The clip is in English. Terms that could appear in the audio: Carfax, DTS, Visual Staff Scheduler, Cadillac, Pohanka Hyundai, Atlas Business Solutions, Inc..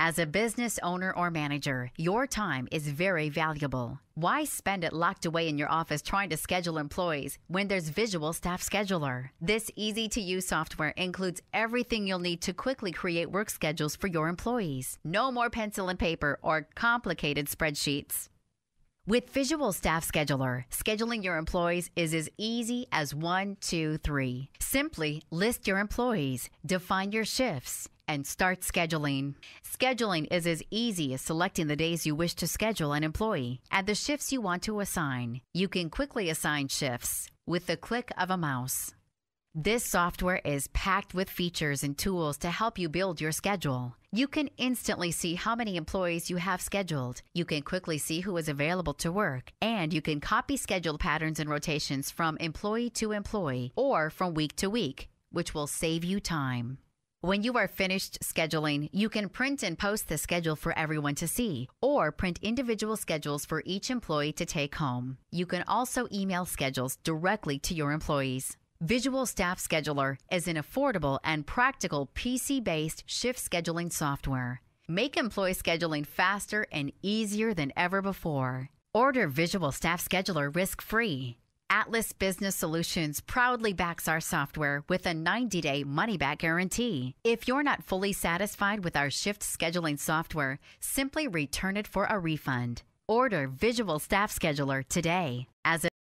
As a business owner or manager, your time is very valuable. Why spend it locked away in your office trying to schedule employees when there's Visual Staff Scheduler? This easy-to-use software includes everything you'll need to quickly create work schedules for your employees. No more pencil and paper or complicated spreadsheets. With Visual Staff Scheduler, scheduling your employees is as easy as 1, 2, 3. Simply list your employees, define your shifts, and start scheduling. Scheduling is as easy as selecting the days you wish to schedule an employee and the shifts you want to assign. You can quickly assign shifts with the click of a mouse. This software is packed with features and tools to help you build your schedule. You can instantly see how many employees you have scheduled. You can quickly see who is available to work, and you can copy schedule patterns and rotations from employee to employee or from week to week, which will save you time. When you are finished scheduling, you can print and post the schedule for everyone to see, or print individual schedules for each employee to take home. You can also email schedules directly to your employees. Visual Staff Scheduler is an affordable and practical PC-based shift scheduling software. Make employee scheduling faster and easier than ever before. Order Visual Staff Scheduler risk-free. Atlas Business Solutions proudly backs our software with a 90-day money-back guarantee. If you're not fully satisfied with our shift scheduling software, simply return it for a refund. Order Visual Staff Scheduler today. As a